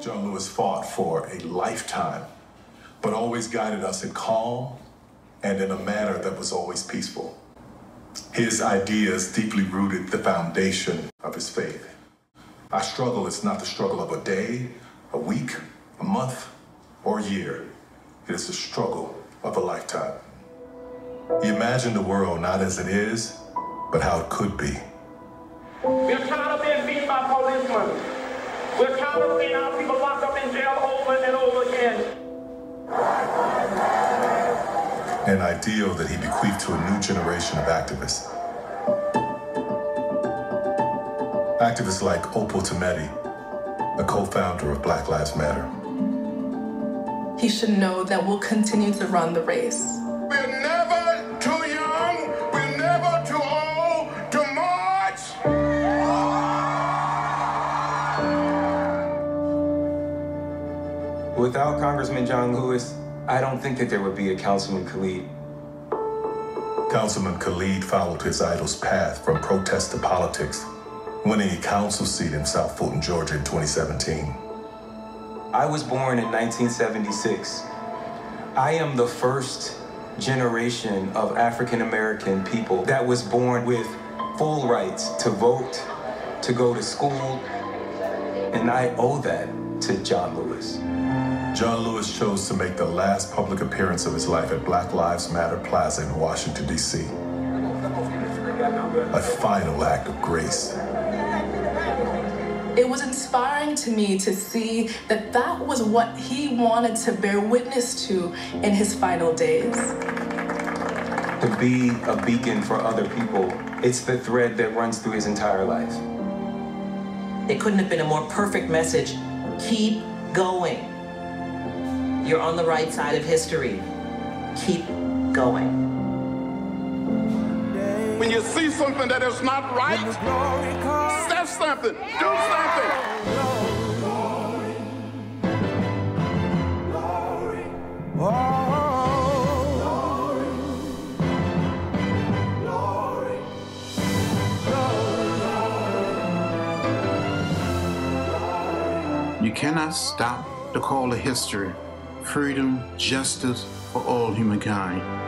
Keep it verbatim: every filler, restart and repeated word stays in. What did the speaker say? John Lewis fought for a lifetime, but always guided us in calm and in a manner that was always peaceful. His ideas deeply rooted the foundation of his faith. Our struggle is not the struggle of a day, a week, a month, or a year. It is the struggle of a lifetime. He imagined the world not as it is, but how it could be. We're tired of being beaten by policemen. We're tired of seeing our people locked up in jail over and over again. An ideal that he bequeathed to a new generation of activists. Activists like Opal Tometi, a co-founder of Black Lives Matter. He should know that we'll continue to run the race. We're never too young, we're never too old to march! Without Congressman John Lewis, I don't think that there would be a Councilman Khalid. Councilman Khalid followed his idol's path from protest to politics, winning a council seat in South Fulton, Georgia in twenty seventeen. I was born in nineteen seventy-six. I am the first generation of African-American people that was born with full rights to vote, to go to school, and I owe that to John Lewis. John Lewis chose to make the last public appearance of his life at Black Lives Matter Plaza in Washington, D C A final act of grace. It was inspiring to me to see that that was what he wanted to bear witness to in his final days. To be a beacon for other people, it's the thread that runs through his entire life. It couldn't have been a more perfect message. Keep going. You're on the right side of history. Keep going. When you see something that is not right, say something, do something. You cannot stop the call of history. Freedom, justice for all humankind.